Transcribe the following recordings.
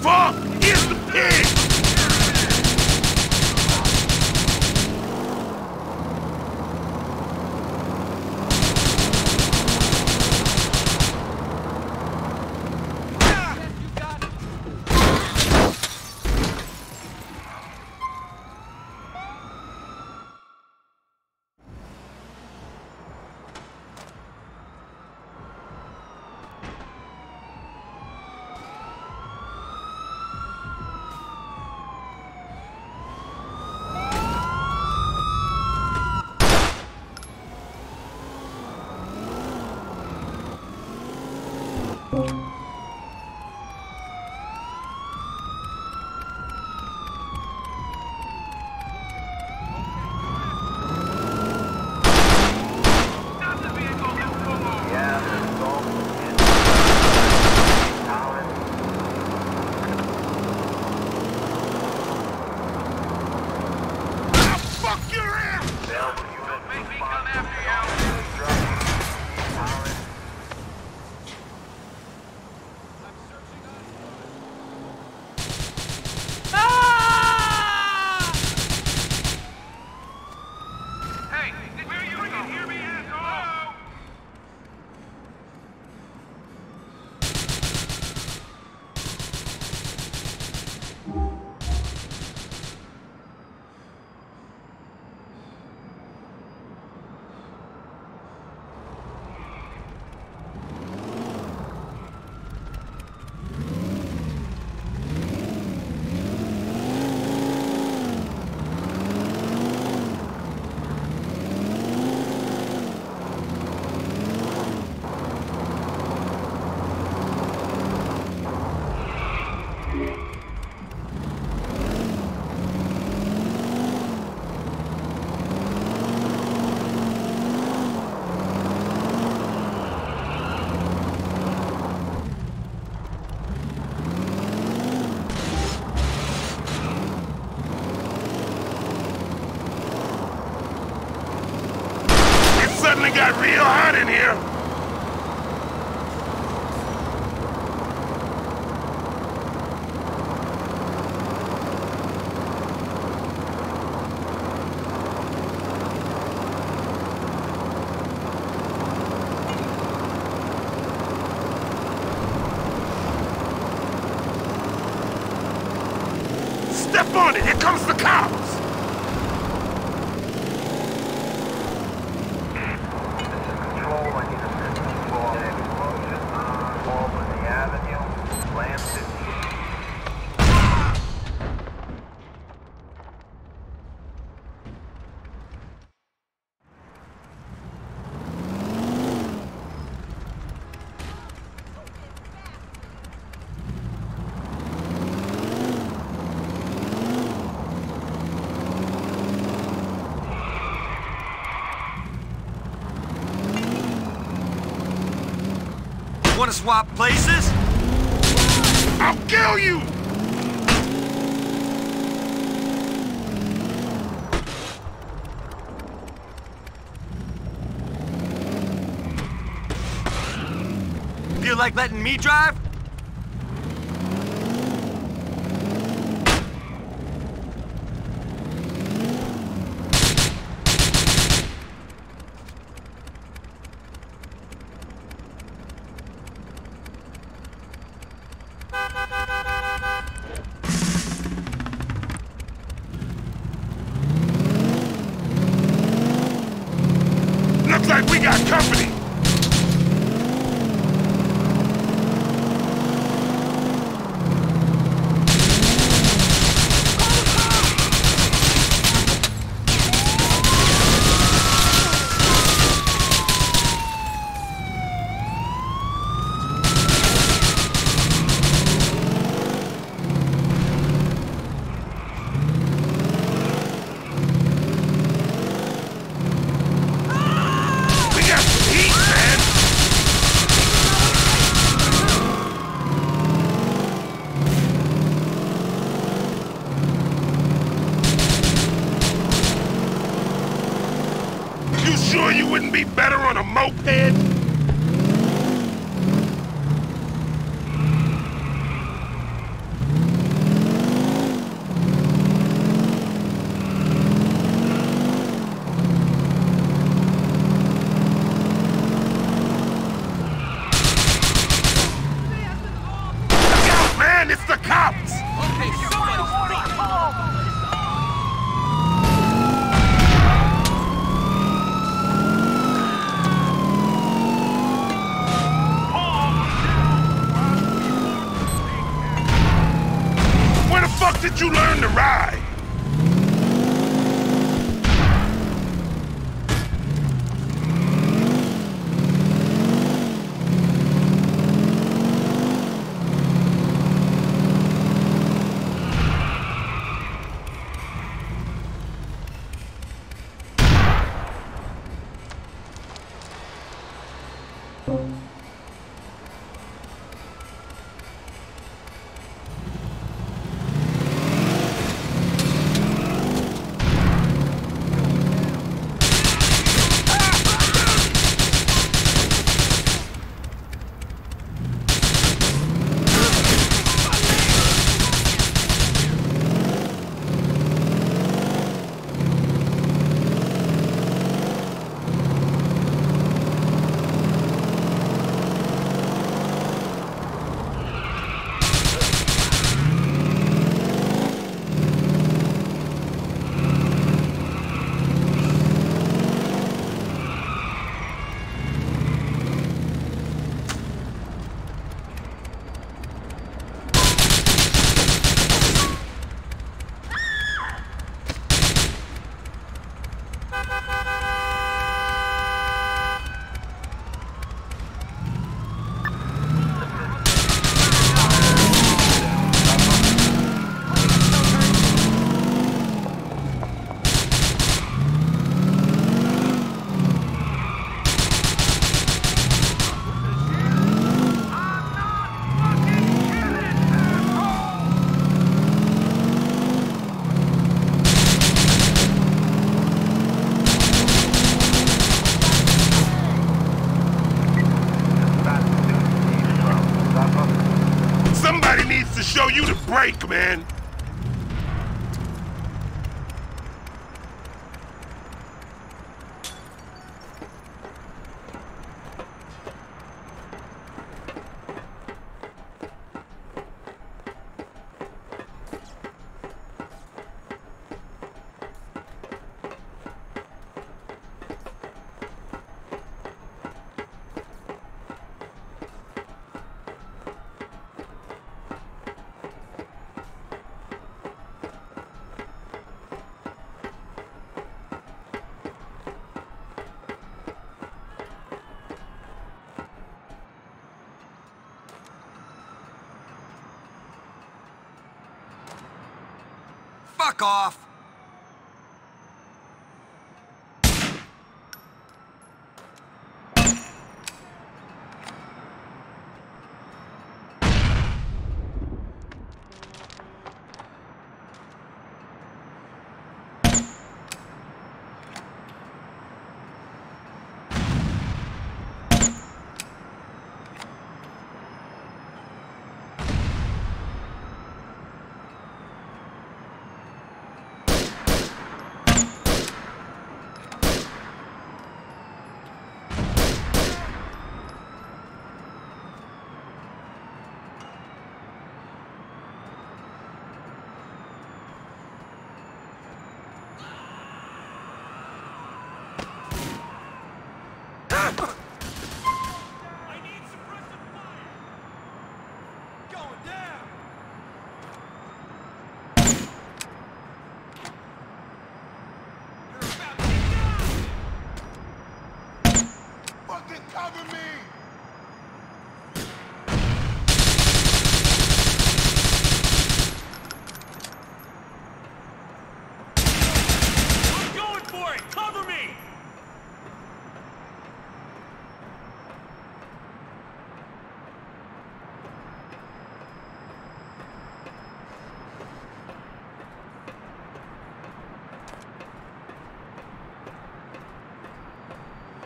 Fuck is the pig! Suddenly got real hot in here. Step on it, here comes the cops. Want to swap places? I'll kill you! Feel like letting me drive? Sure you wouldn't be better on a moped? man, it's the cops! Okay, somebody stop! Where the fuck did you learn to ride? Break, man! Fuck off! Cover me! I'm going for it! Cover me!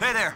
Hey there!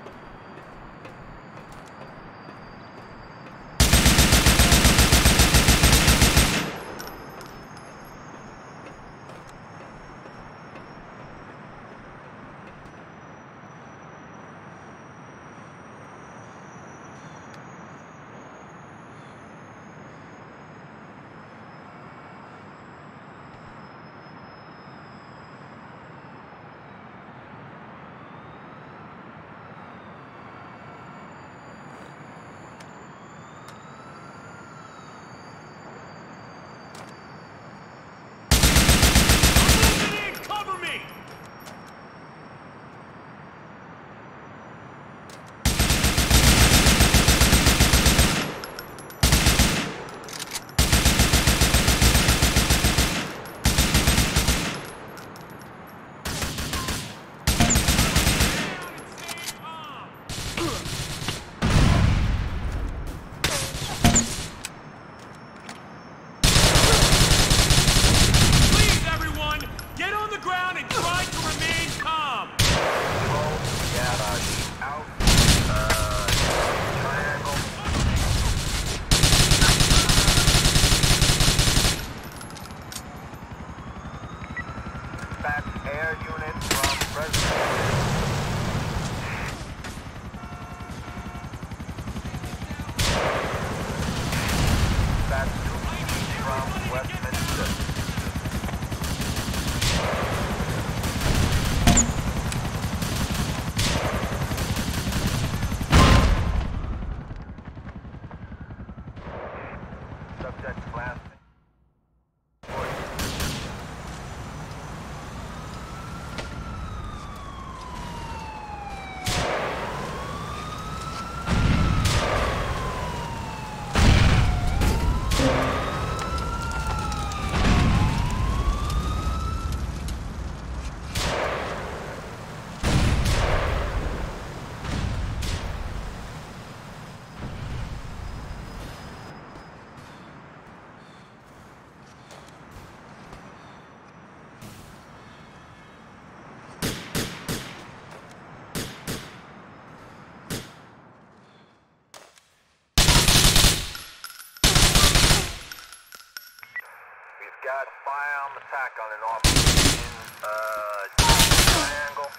Got firearm attack on an officer in triangle.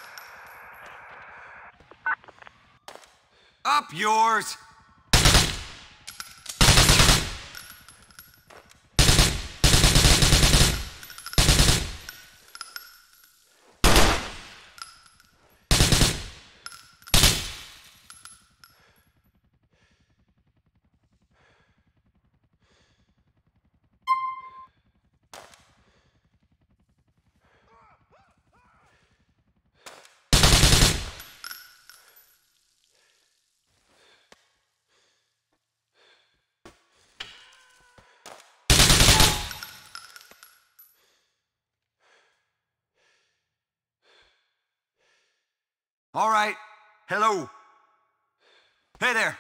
Up yours! All right. Hello. Hey there.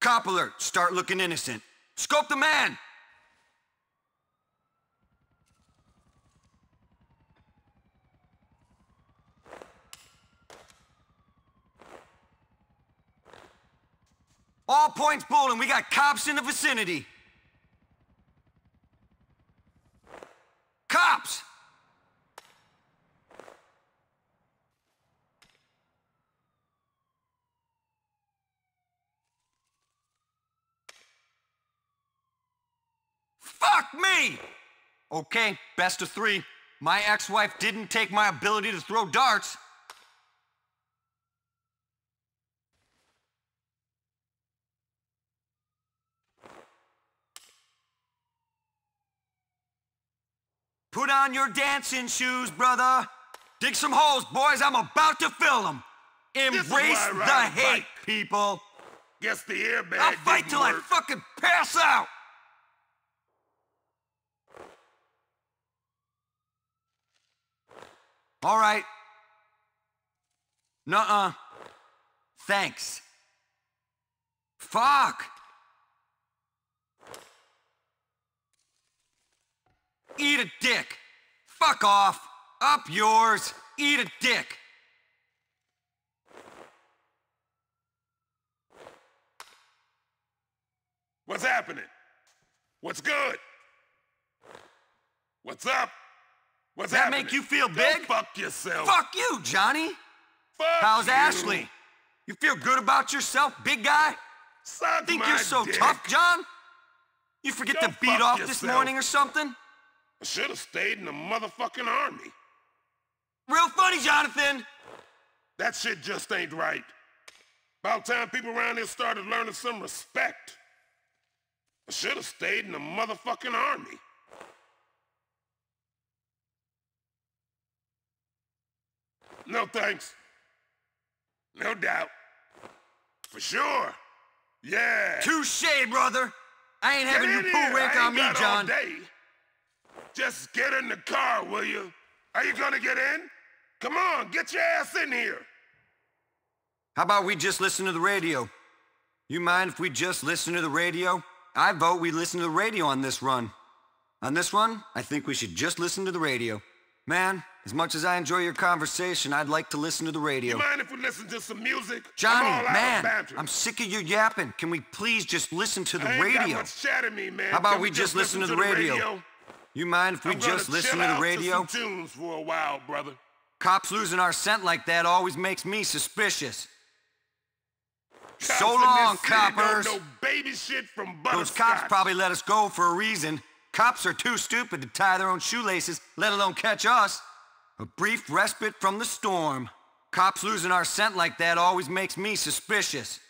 Cop alert. Start looking innocent. Scope the man. All points bowling, we got cops in the vicinity. Cops! Fuck me! Okay, best of three. My ex-wife didn't take my ability to throw darts. Put on your dancing shoes, brother. Dig some holes, boys. I'm about to fill them. Embrace the hate, people. Guess the airbag I'll fight till I fucking pass out. All right. Nuh-uh. Thanks. Fuck. Eat a dick. Fuck off. Up yours. Eat a dick. What's happening? What's good? What's up? What's happening? That make you feel big? Go fuck yourself. Fuck you, Johnny. Fuck How's you. Ashley? You feel good about yourself, big guy? Suck Think my you're so dick. Tough, John? You forget Go to beat off yourself. This morning or something? I should have stayed in the motherfucking army. Real funny, Jonathan! That shit just ain't right. About time people around here started learning some respect. I should have stayed in the motherfucking army. No thanks. No doubt. For sure. Yeah. Touché, brother. I ain't having your pool rank on me, John. Just get in the car, will you? Are you gonna get in? Come on, get your ass in here. How about we just listen to the radio? You mind if we just listen to the radio? I vote we listen to the radio on this run. On this one, I think we should just listen to the radio. Man, as much as I enjoy your conversation, I'd like to listen to the radio. You mind if we listen to some music? Johnny, man, I'm sick of your yapping. Can we please just listen to the radio? I ain't got much chat in me, man. How about we just listen to the radio? You mind if we just listen to the radio? I'm gonna chill out to some tunes for a while, brother. Cops losing our scent like that always makes me suspicious. Cops so long, coppers. Don't know baby shit from Those cops probably let us go for a reason. Cops are too stupid to tie their own shoelaces, let alone catch us. A brief respite from the storm. Cops losing our scent like that always makes me suspicious.